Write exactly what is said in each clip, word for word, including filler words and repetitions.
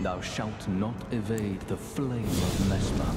Thou shalt not evade the flame of Mesmer.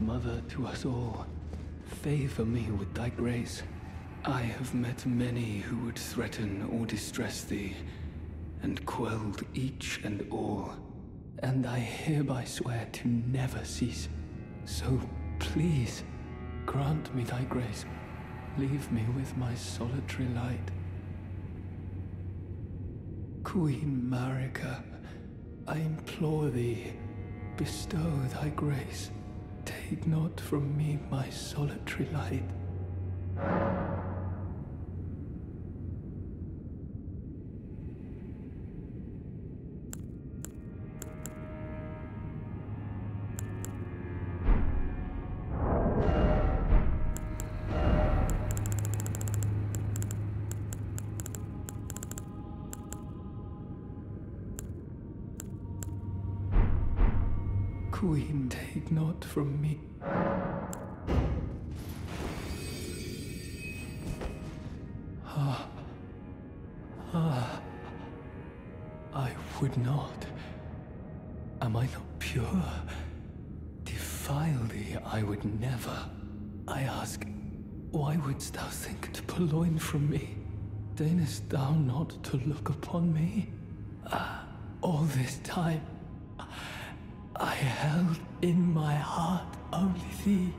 Mother to us all, favor me with thy grace. I have met many who would threaten or distress thee, and quelled each and all, and I hereby swear to never cease. So please, grant me thy grace. Leave me with my solitary light. Queen Marika, I implore thee, bestow thy grace. Take not from me my solitary light. Queen, take not from me. could not. Am I not pure? Defile thee I would never. I ask, why wouldst thou think to purloin from me? Deignest thou not to look upon me? Ah, all this time, I held in my heart only thee.